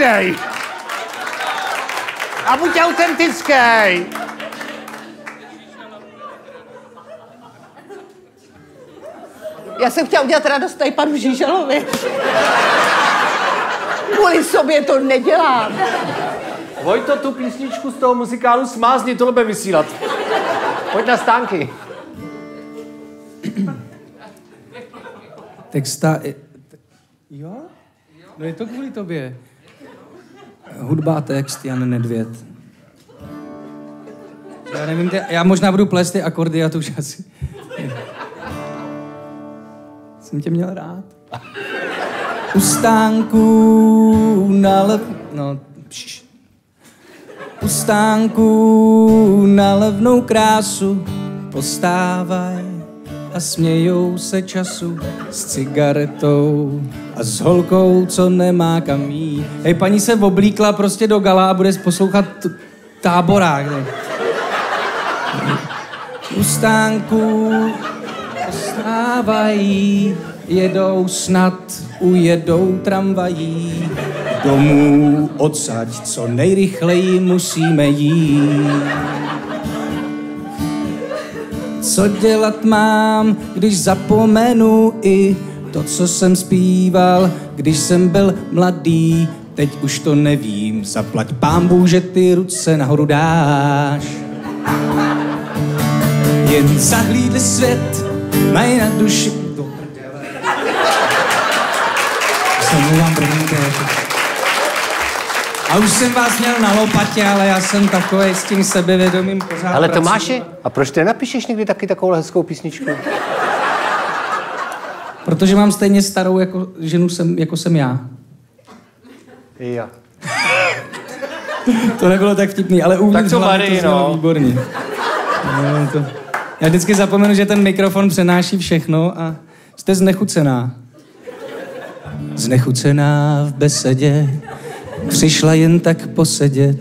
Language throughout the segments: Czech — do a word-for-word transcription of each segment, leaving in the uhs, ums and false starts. pravdej! A buď autentický! Já jsem chtěla udělat radost tady panu Žižalovi. Kvůli sobě to nedělám. Vojto, tu písničku z toho muzikálu smázni, tohle bude vysílat. Pojď na stánky. Texta... Jo? No je to kvůli tobě. Hudba, text, Jan Nedvěd. Já nevím, já možná budu plést ty akordy a to už asi... Jsem tě měl rád. U stánku na lev... No, pš. U stánku na levnou krásu postávaj a smějou se času s cigaretou a s holkou, co nemá kam jít. Hej, paní se oblíkla prostě do gala a bude poslouchat Táborák. Ne? U stánku postávají, jedou snad, ujedou tramvají. Domů odsaď, co nejrychleji musíme jít. Co dělat mám, když zapomenu i to, co jsem zpíval, když jsem byl mladý. Teď už to nevím, zaplať pánbůh, že ty ruce nahoru dáš. Jen zahlídli svět, mají na duši... Do prdele. Zamluvám, promiňte. A už jsem vás měl na lopatě, ale já jsem takovej s tím sebevědomím pořád. Ale Tomáši, a proč ty napíšeš někdy taky takovou hezkou písničku? Protože mám stejně starou jako, ženu jsem, jako jsem já. Jo. To nebylo tak vtipný, ale uvnitř hlavně to znělo výborně. Já vždycky zapomenu, že ten mikrofon přenáší všechno a jste znechucená. Znechucená v besedě, přišla jen tak posedět,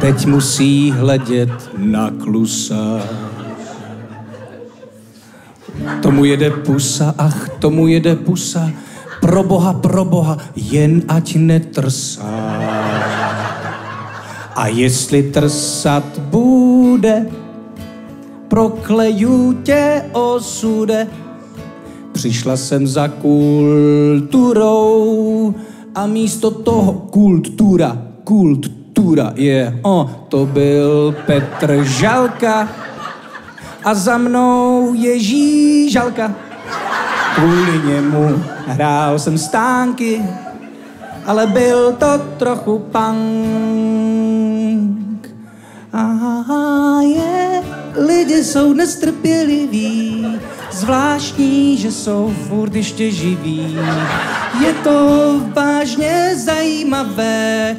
teď musí hledět na Klusa. Tomu jede pusa, ach, tomu jede pusa, pro boha, pro boha, jen ať netrsá. A jestli trsat bude, prokleju tě osude. Přišla jsem za kulturou a místo toho kultura, kultura je, yeah. oh, to byl Petr Žalka a za mnou je Žížalka. Kvůli němu hrál jsem stánky, ale byl to trochu punk. Aha, je, yeah. Lidi jsou nestrpěliví, zvláštní, že jsou furt ještě živí. Je to vážně zajímavé,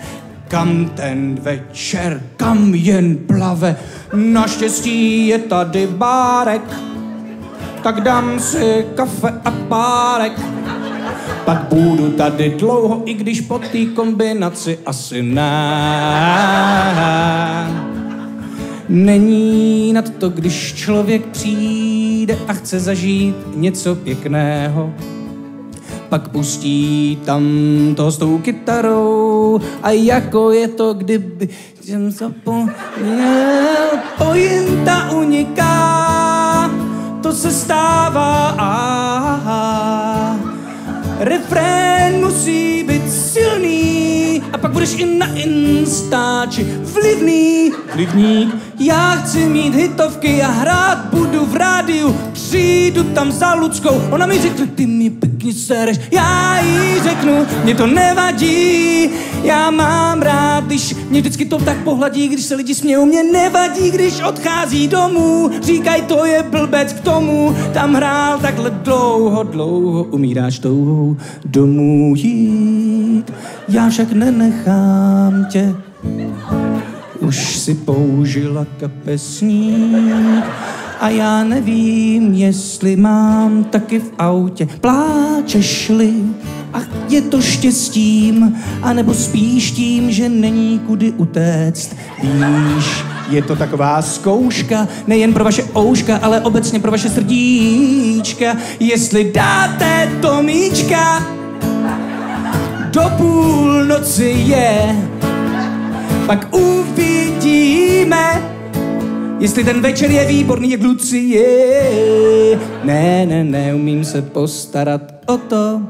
kam ten večer, kam jen plave. Naštěstí je tady bárek, tak dám si kafe a párek. Pak budu tady dlouho, i když po té kombinaci asi ne. Není nad to, když člověk přijde a chce zažít něco pěkného. Pak pustí tam toho s tou kytarou a jako je to, kdyby jsem zapomněl. Pointa uniká, to se stává. Aha. Refrén musí být silný a pak budeš i na Instači vlivný. Vlivník. Já chci mít hitovky a hrát budu v rádiu. Přijdu tam za Luckou, ona mi řekne, ty mi pěkně sereš. Já jí řeknu, mě to nevadí, já mám rád, když mě vždycky to tak pohladí, když se lidi smějou, mě nevadí, když odchází domů. Říkaj, to je blbec k tomu, tam hrál takhle dlouho, dlouho, umíráš touhou domů jít. Já však nenechám tě. Už si použila kapesník a já nevím, jestli mám taky v autě. Pláčeš-li, ach, je to štěstím, anebo spíš tím, že není kudy utéct. Víš, je to taková zkouška, nejen pro vaše ouška, ale obecně pro vaše srdíčka. Jestli dáte Tomíčka, do půlnoci je. Pak uvidíme, jestli ten večer je výborný, jak Lucie. Ne, ne, ne, umím se postarat o to,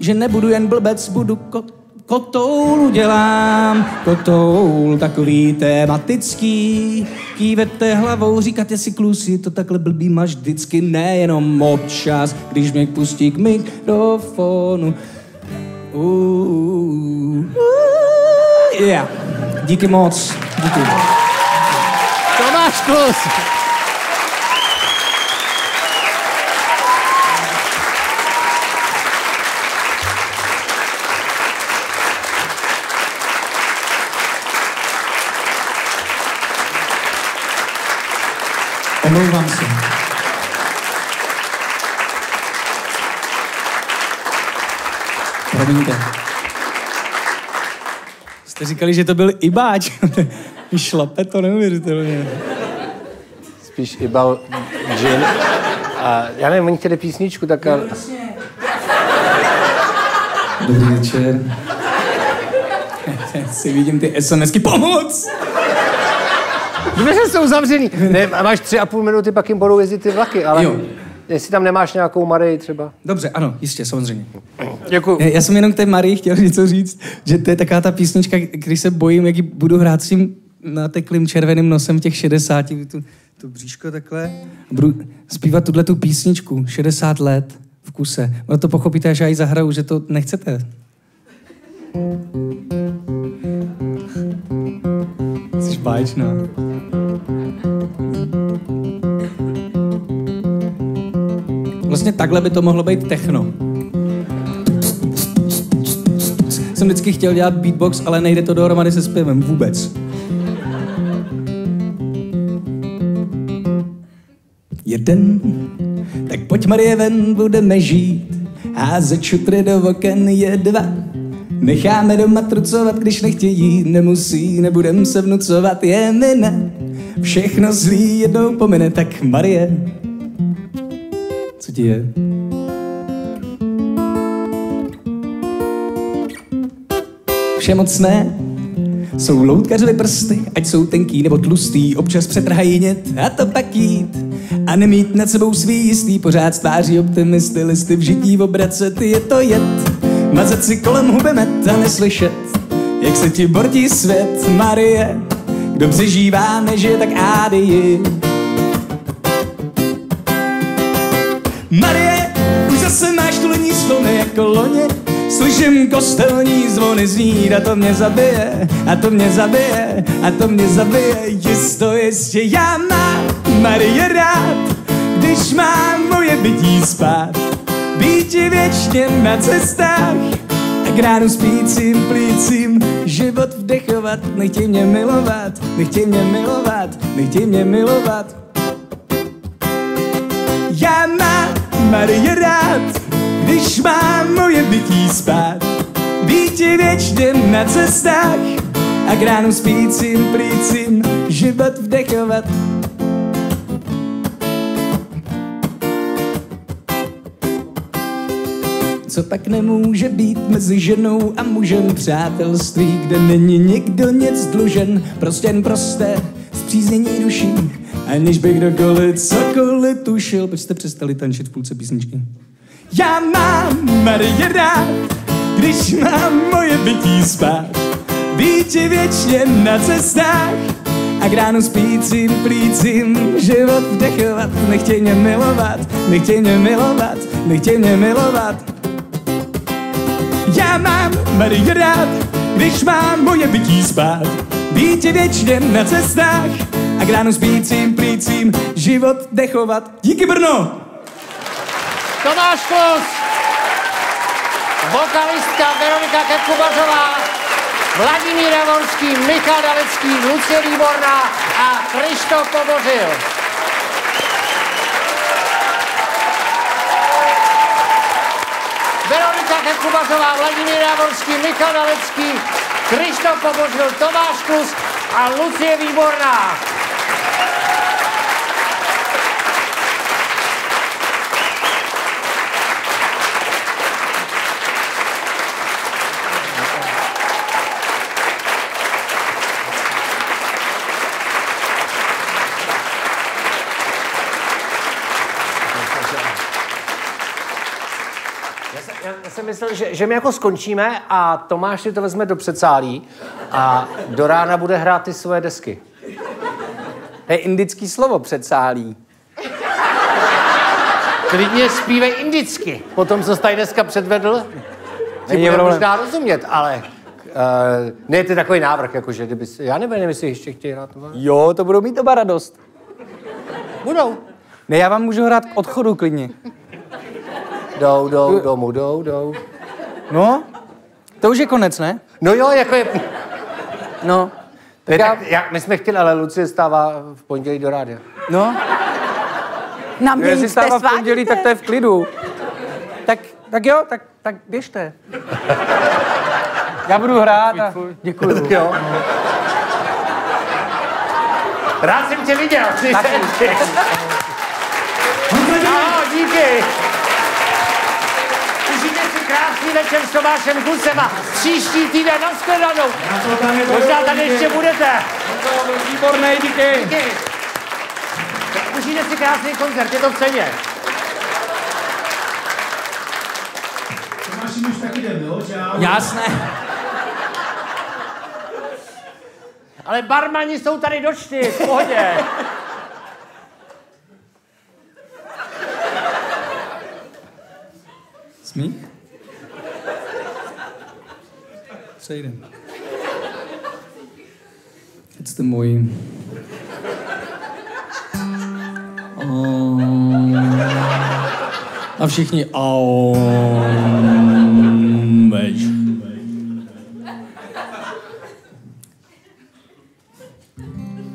že nebudu jen blbec, budu kot. Kotoulu dělám, kotoul takový tematický. Kývete hlavou, říkáte si kluci, to takhle blbým až vždycky, nejenom občas, když mě pustí k mikrofonu. Uh, uh, uh, yeah. Díky moc. Díky. Tomáš Klus. Omlouvám se. Promiňte. Jste říkali, že to byl Ibáč. Šlape to neuvěřitelně. Spíš Iba džin. A já nevím, oni chtěli písničku, tak... A... Dobrý večer. Si vidím ty SMSky. Pomoc! Dveře jsou zavřený. Ne, máš tři a půl minuty, pak jim budou jezdit ty vlaky, ale jo. Jestli tam nemáš nějakou Marii třeba. Dobře, ano, jistě, samozřejmě. Děkuju. Já jsem jenom k té Marii chtěl něco říct, že to je taká ta písnička, když se bojím, jak ji budu hrát s tím nateklým červeným nosem těch šedesáti, tu, tu bříško takhle. A budu zpívat tuhle tu písničku šedesát let v kuse. Ono to pochopíte, až já ji zahraju, že to nechcete. Jsi báječná. Vlastně takhle by to mohlo být techno. Jsem vždycky chtěl dělat beatbox, ale nejde to dohromady se zpěvem vůbec. Jeden, tak pojď Marie ven, budeme žít. Házet šutry do oken je dva. Necháme doma trucovat, když nechtějí, nemusí, nebudem se vnucovat, je mi ne. Všechno zlý jednou pomine, tak Marie. Co ti je? Všemocné jsou loutkařovi prsty, ať jsou tenký nebo tlustý, občas přetrhají hnět a to pak jít. A nemít nad sebou svý jistý, pořád stváří optimisty, listy v žití obracet, je to jet. Mazat si kolem huby met a neslyšet, jak se ti bortí svět, Marie. Kdo přežívá, nežije, tak ády. Marie, už zase máš tu lení slony jako loni. Slyším kostelní zvony znít a to mě zabije, a to mě zabije, a to mě zabije. Jisto ještě já mám Marie rád, když mám moje bytí spát. Býti věčně na cestách a k ránu spícím plícím život vdechovat. Nechtěj mě milovat, nechtěj mě milovat, nechtěj mě milovat. Já mám Marie rád, když mám moje bytí spát. Býti věčně na cestách a k ránu spícím plícím život vdechovat. Co tak nemůže být mezi ženou a mužem, přátelství, kde není nikdo nic dlužen, prostě jen prosté zpříznění duší, aniž by kdokoliv cokoliv tušil. Proč jste přestali tančit v půlce písničky? Já mám Marie rád, když mám moje bytí spát. Býti věčně na cestách a k ránu spícím plícím život vdechovat. Nechtěj mě milovat, nechtěj mě milovat, nechtěj mě milovat. Já mám Marie rád, když mám moje bytí spát. Býti věčně na cestách a k ránu spícím plícím život dechovat. Díky, Brno! Tomáš Klus, vokalistka Veronika Kefkubařová, Vladimír Javorský, Michal Dalecký, Lucie Výborná a Kryšto Pobořil. Veronika Kefkubařová, Vladimír Javorský, Michal Dalecký, Kryšto Pobořil, Tomáš Klus a Lucie Výborná. jsem myslel, že, že my jako skončíme a Tomáš si to vezme do předsálí a do rána bude hrát ty svoje desky. To je indický slovo předsálí. Klidně zpívej indicky. Potom, co jsi tady dneska předvedl, ti bude možná rozumět, ale... Uh, ne, to je takový návrh, jakože kdyby... Já nevím, jestli ještě chtějí hrát. Jo, to budou mít oba radost. Budou. Ne, já vám můžu hrát k odchodu klidně. Jdou, jdou, domů, jdou, jdou. No, to už je konec, ne? No jo, jako je... No. Tak ne, já... Tak, já, my jsme chtěli, ale Lucie stává v pondělí do rádia. No. Na mě Jestli stává v pondělí, tak to je v klidu. Tak, tak jo, tak, tak běžte. Já budu hrát a... Děkuju. Jo. Rád jsem tě viděl. Ahoj, díky. Užijte si krásný večer s Tomášem Klusem a příští týden nashledanou. Možná tady ještě budete. Výborný, díky. Užijte si krásný koncert, je to v ceně. Tomáši, už taky jdem, jo? Jasné. Ale barmani jsou tady do čtyř, v pohodě. Smích? Přejdem. Teď jste mojí. A všichni aum.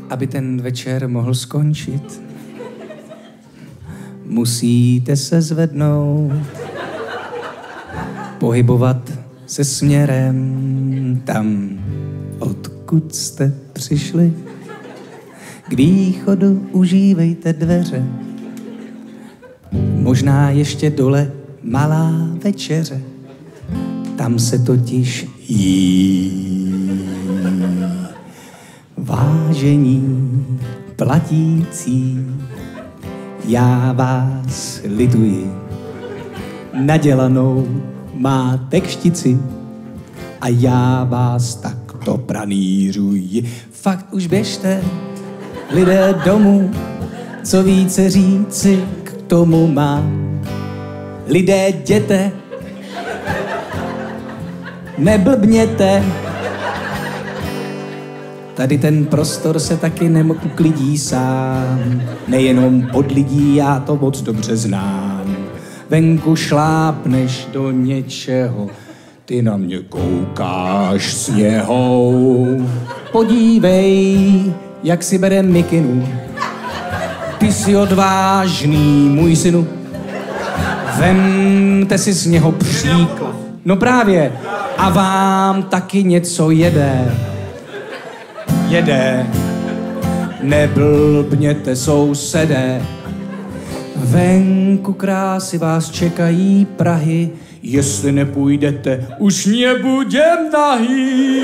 Aby ten večer mohl skončit, musíte se zvednout, pohybovat se směrem tam, odkud jste přišli. K východu užívejte dveře, možná ještě dole malá večeře, tam se totiž jí. Vážení platící, já vás lituji, nadělanou máte kštici a já vás takto pranířuji. Fakt už běžte, lidé domů, co více říci k tomu mám. Lidé jděte, neblbněte, tady ten prostor se taky neuklidí sám, nejenom pod lidí, já to moc dobře znám. Venku šlápneš do něčeho, ty na mě koukáš sněhou. Podívej, jak si bere mikinu, ty jsi odvážný, můj synu. Vemte si z něho příklad. No právě, a vám taky něco jede. Jede, neblbněte sousedé. Venku krásy vás čekají Prahy, jestli nepůjdete, už nebudem nahý.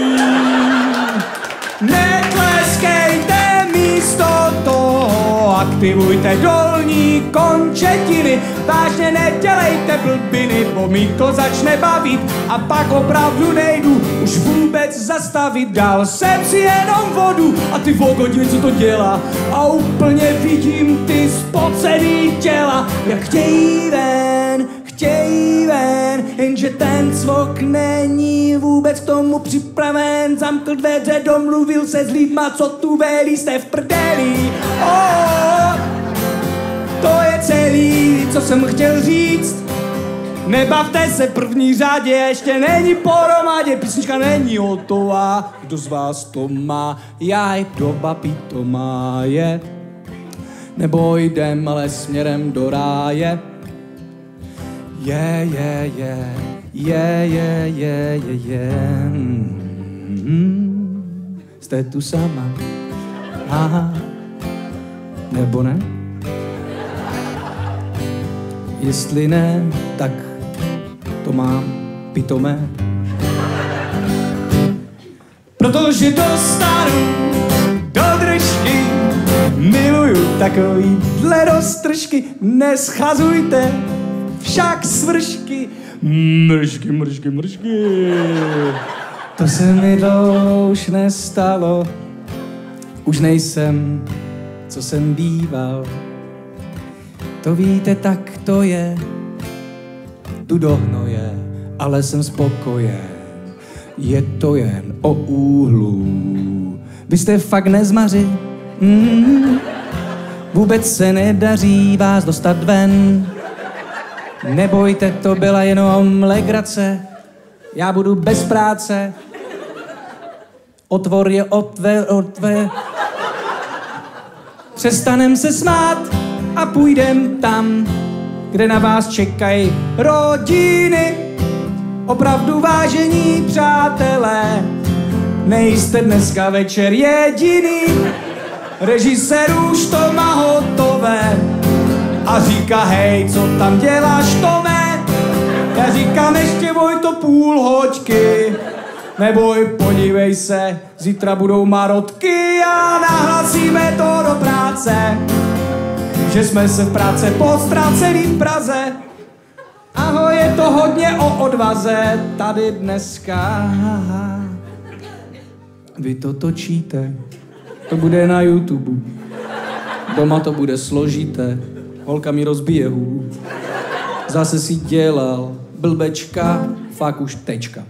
Netleskejte místo toho, aktivujte dolní končetiny, vážně nedělejte blbiny, bo mi to začne bavit a pak opravdu nejdu už vůbec zastavit. Dal jsem si jenom vodu a ty vogo, něco to dělá a úplně vidím ty spocený těla, jak chtějí ven, chtějí ven, jenže ten cvok není vůbec k tomu připraven. Zamkl dveře, domluvil se s lidma, co tu velí, jste v prdeli. Oh, to je celý, co jsem chtěl říct. Nebavte se, první řádě ještě není pohromadě, písnička není hotová, kdo z vás to má, jaj, doba pitomá je, nebo jdem ale směrem do ráje. Je, je, je, je, je, je, je, je, mm, jste tu sama, aha, nebo ne? Jestli ne, tak to mám pitomé. Protože dostanu do držky, miluju takovýhle roztržky, neschazujte však svršky, Mržky, mržky, mržky. To se mi to už nestalo, už nejsem, co jsem býval. To víte, tak to je, jdu do hnoje, ale jsem spokojen. Je to jen o úhlu, vy jste fakt nezmaři. Mm. Vůbec se nedaří vás dostat ven. Nebojte, to byla jenom legrace. Já budu bez práce. Otvor je otve, otve. Přestanem se smát a půjdem tam, kde na vás čekají rodiny. Opravdu vážení přátelé, nejste dneska večer jediný. Režisér už to má hotové a říká, hej, co tam děláš, Tome? Já říkám, ještě boj to půl hoďky. Neboj, podívej se, zítra budou marotky a nahlasíme to do práce, že jsme se v práce po ztraceným Praze. Ahoj, je to hodně o odvaze tady dneska. Vy to točíte, to bude na YouTube. Doma to bude složité, holka mi rozbije hůd. Zase si dělal blbečka, fakt už tečka.